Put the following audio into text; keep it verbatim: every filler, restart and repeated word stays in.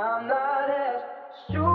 I'm not as strong.